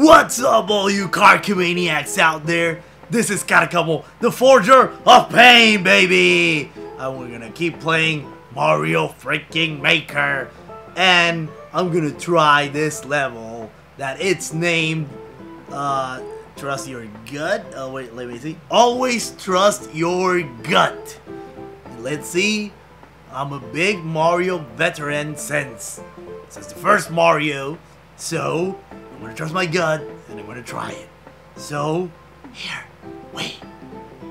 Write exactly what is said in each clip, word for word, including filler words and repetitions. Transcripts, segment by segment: What's up, all you Karcamaniacs out there? This is Karcamo, the Forger of Pain, baby! And we're gonna keep playing Mario freaking Maker. And I'm gonna try this level that it's named, uh, Trust Your Gut? Oh, wait, let me see. Always Trust Your Gut. Let's see. I'm a big Mario veteran since, since the first Mario, so I'm gonna trust my gut, and I'm gonna try it. So, here, wait,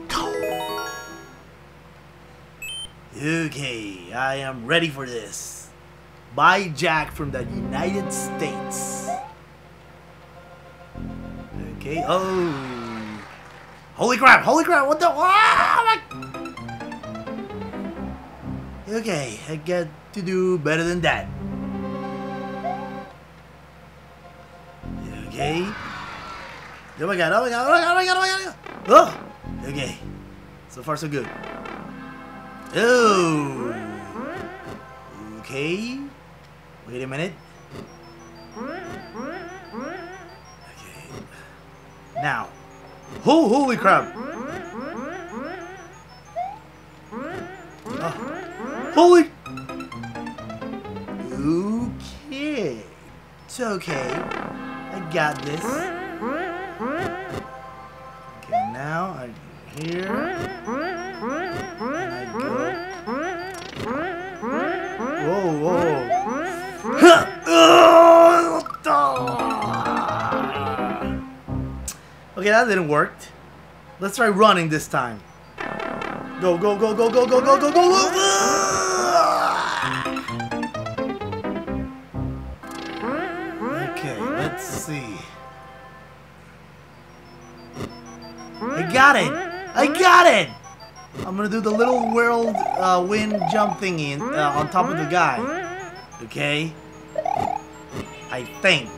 go! Okay, I am ready for this. Buy Jack from the United States. Okay, oh. Holy crap, holy crap, what the? Ah, my... Okay, I got to do better than that. Okay. Oh my god, oh my god, oh my god, oh my god, oh my god! Oh! Okay. So far, so good. Oh! Okay. Wait a minute. Okay. Now. Oh, holy crap! Oh. Holy! Okay. It's okay. I got this. Okay, now I go here. I go. Whoa, whoa. Okay, that didn't work. Let's try running this time. Go, go, go, go, go, go, go, go, go, go. Let's see. I got it! I got it! I'm gonna do the little whirled uh, wind jump thingy in, uh, on top of the guy. Okay? I think.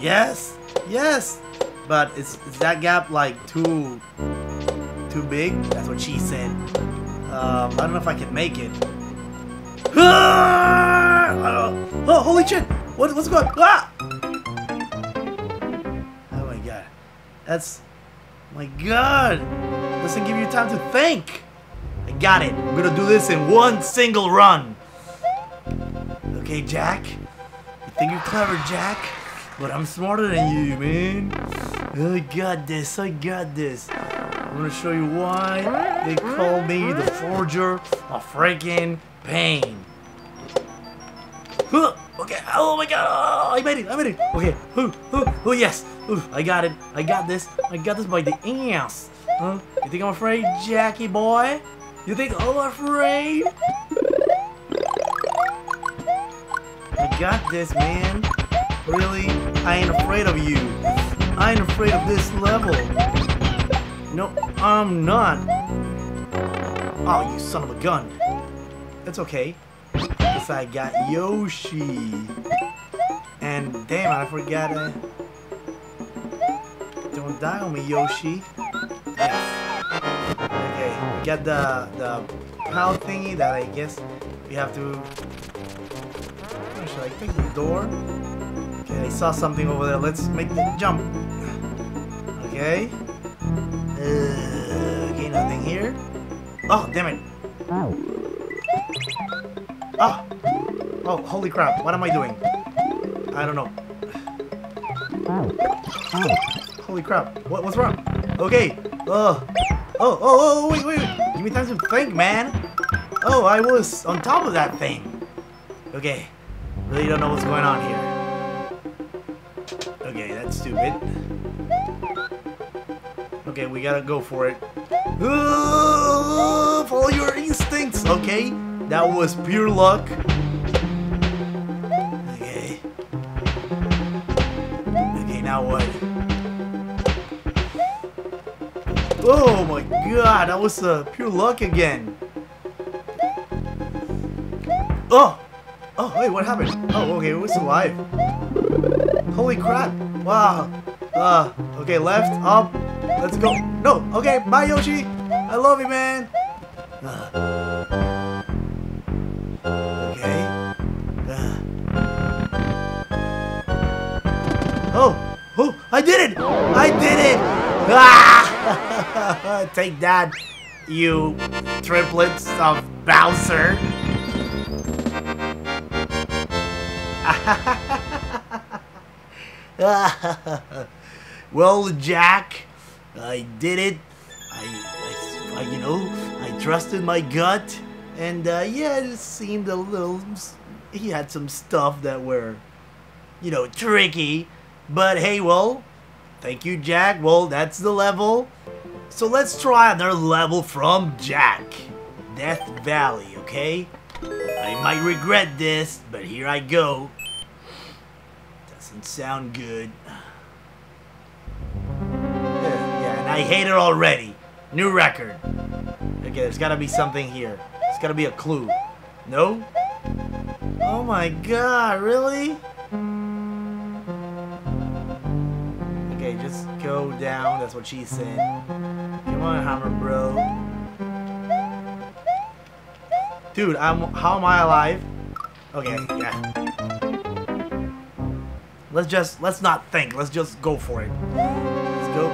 Yes! Yes! But is, is that gap like too... too big? That's what she said. Um, I don't know if I can make it. Ah! Uh, oh, holy shit! What, what's going on? Ah! Oh my god. That's... my god! Doesn't give you time to think! I got it. I'm gonna do this in one single run. Okay, Jack. You think you're clever, Jack? But I'm smarter than you, man. I got this. I got this. I'm gonna show you why they call me the Forger of Freaking Pain. Okay, oh my god, oh, I made it, I made it. Okay, oh, oh, oh yes, oh, I got it, I got this, I got this by the ass. Huh? You think I'm afraid, Jackie boy? You think I'm afraid? I got this, man. Really, I ain't afraid of you. I ain't afraid of this level. No, I'm not. Oh, you son of a gun. That's okay. I got Yoshi, and damn, I forgot it. Don't die on me, Yoshi. Yes. Okay, we got the the pal thingy that I guess we have to. Should I take the door? Okay, I saw something over there. Let's make the jump. Okay. Uh, okay, nothing here. Oh, damn it. Oh. Oh, holy crap, what am I doing? I don't know. Oh, holy crap, what, what's wrong? Okay, uh, oh, oh, oh, wait, wait, wait, give me time to think, man. Oh, I was on top of that thing. Okay, really don't know what's going on here. Okay, that's stupid. Okay, we gotta go for it. Oh, follow your instincts, okay? That was pure luck. Okay. Okay, now what? Oh my god, that was uh, pure luck again. Oh! Oh, wait, what happened? Oh, okay, it was alive. Holy crap. Wow. Uh, okay, left, up. Let's go. No, okay, bye, Yoshi. I love you, man. Uh. Okay. Uh. Oh, oh, I did it! I did it! Ah! Take that, you triplets of Bowser. Well, Jack, I did it. I, I, you know, I trusted my gut, and uh, yeah, it seemed a little. He had some stuff that were, you know, tricky. But hey, well, thank you, Jack. Well, that's the level. So let's try another level from Jack, Death Valley. Okay. I might regret this, but here I go. Doesn't sound good. Yeah, yeah, and I hate it already. New record. Okay, there's gotta be something here. There's gotta be a clue. No? Oh my god, really? Okay, just go down. That's what she's saying. Come on, Hammer Bro. Dude, I'm, how am I alive? Okay, yeah. Let's just, let's not think. Let's just go for it. Let's go.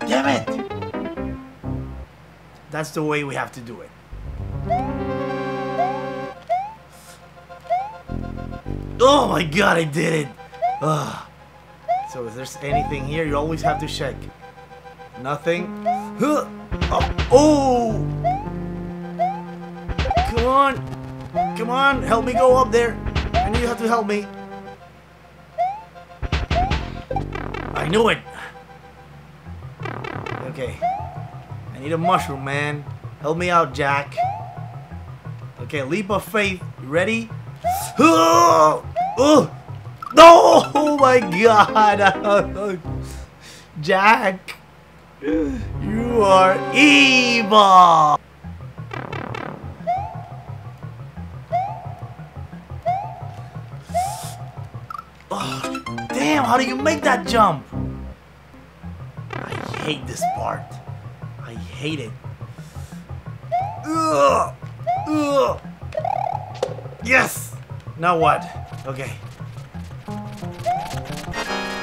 Damn it! That's the way we have to do it. Oh my god, I did it! Ugh. So if there's anything here, you always have to check. Nothing. Huh. Oh. Oh! Come on! Come on! Help me go up there! I know you have to help me! I knew it! Okay. I need a mushroom, man. Help me out, Jack. Okay, leap of faith. You ready? Oh! Oh! No! Oh my god! Jack! You are evil! Oh, damn, how do you make that jump? I hate this part. I hate it. Ugh. Ugh. Yes! Now what? Okay.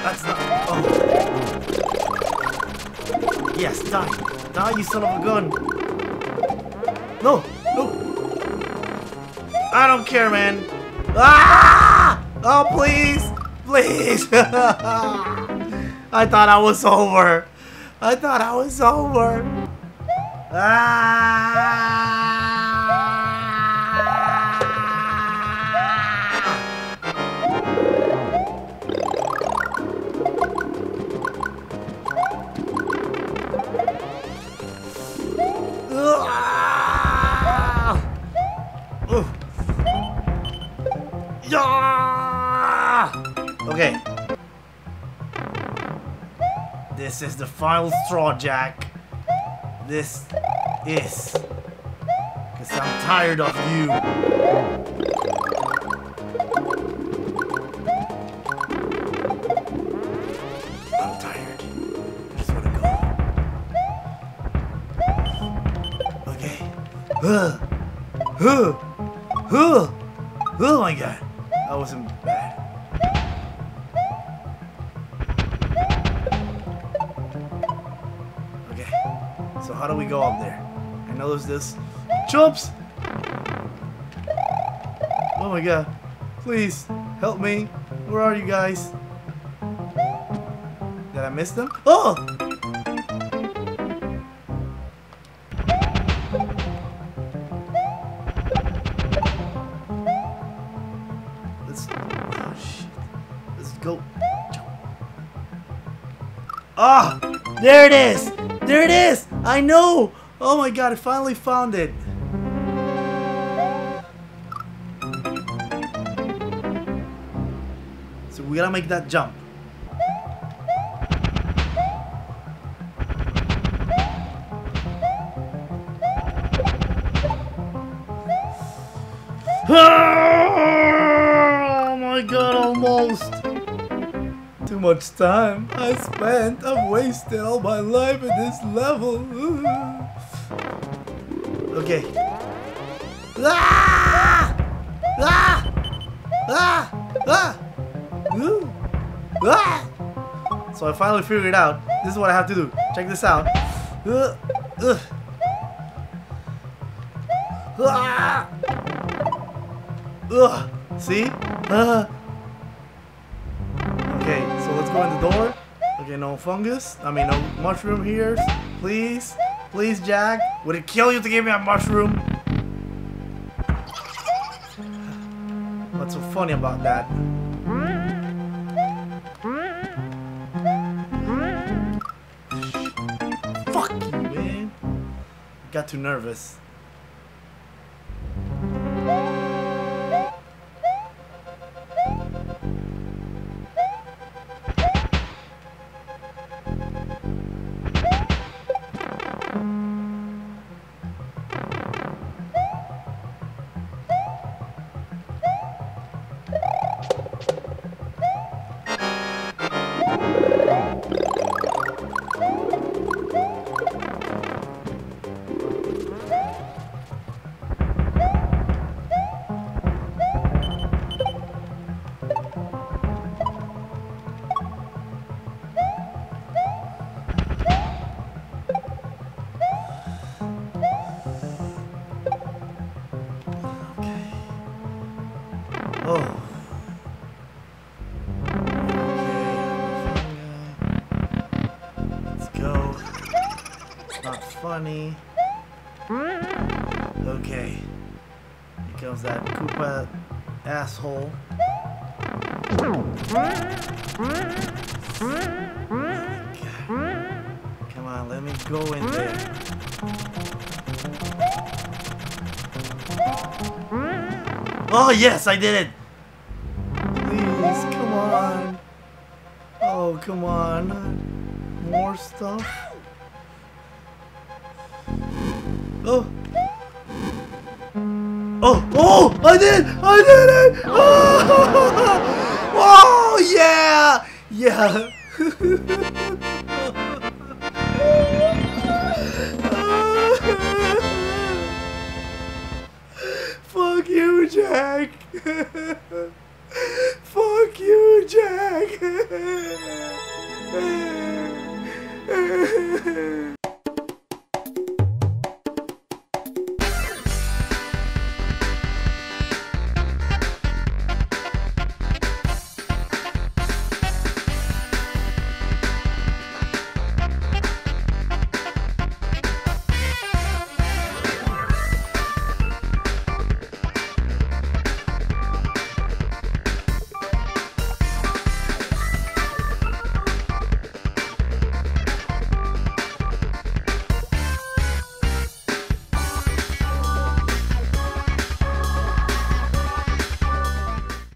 That's not... Oh. Yes, die. Die, you son of a gun. No, no. I don't care, man. Ah! Oh, please. Please. I thought I was over. I thought I was over. Okay. This is the final straw, Jack. This is. Because I'm tired of you. I'm tired. I just want to go. Okay. Uh, uh, uh, oh my god. That wasn't bad. So how do we go up there? I know there's this. Jumps! Oh my god. Please, help me. Where are you guys? Did I miss them? Oh! Let's... Oh shit. Let's go. Ah! Oh, there it is! There it is! I know! Oh my god, I finally found it! So we gotta make that jump. Oh my god, almost! Too much time I spent. I've wasted all my life at this level. Okay. Ah! Ah! Ah! Ah! Ooh. Ah! So I finally figured it out. This is what I have to do. Check this out. Uh, uh. Ah! Ugh. See? Uh. Okay, so let's go in the door. Okay, no fungus. I mean, no mushroom here. Please. Please, Jack. Would it kill you to give me a mushroom? What's so funny about that? Fuck you, man. Got too nervous. Funny. Okay. Here comes that Koopa asshole. God. Come on, let me go in there. Oh yes, I did it! Please, come on. Oh, come on. More stuff. Oh. Oh! Oh! I did! I did it! Oh, oh yeah! Yeah! Fuck you, Jack! Fuck you, Jack!